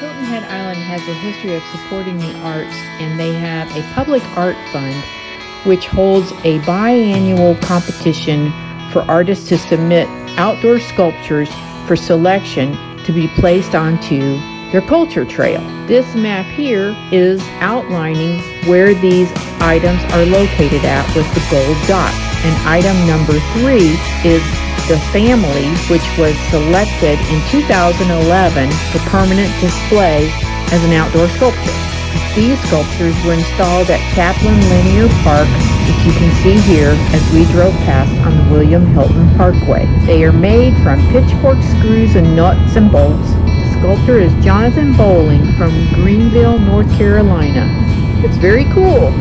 Hilton Head Island has a history of supporting the arts, and they have a public art fund which holds a biannual competition for artists to submit outdoor sculptures for selection to be placed onto their culture trail. This map here is outlining where these items are located at with the gold dots. And item number 3 is the family, which was selected in 2011 for permanent display as an outdoor sculpture. These sculptures were installed at Kaplan Linear Park, which you can see here as we drove past on the William Hilton Parkway. They are made from pitchfork screws and nuts and bolts. The sculptor is Jonathan Bowling from Greenville, North Carolina. It's very cool.